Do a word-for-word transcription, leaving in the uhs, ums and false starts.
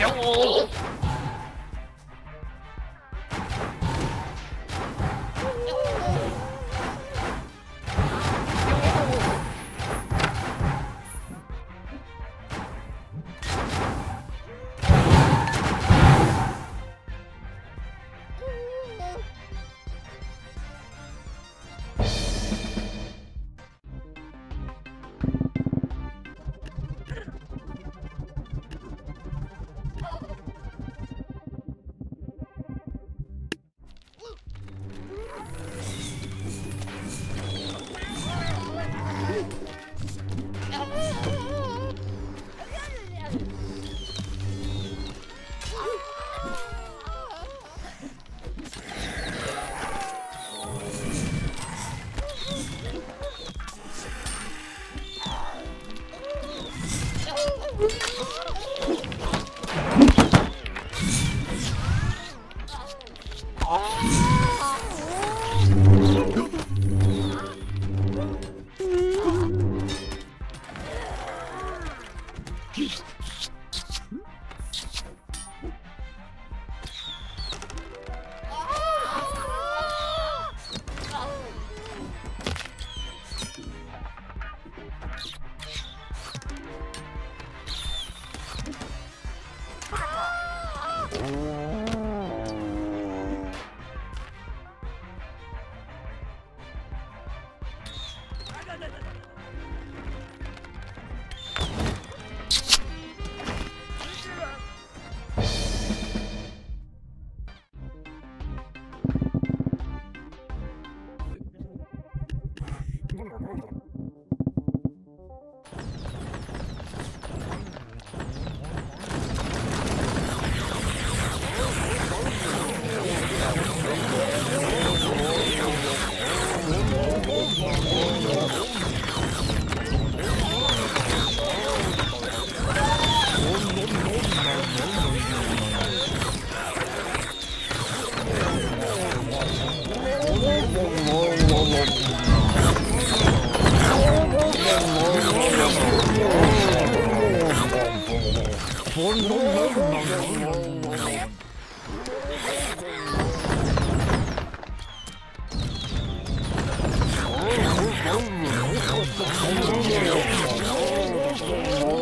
有我。Oh,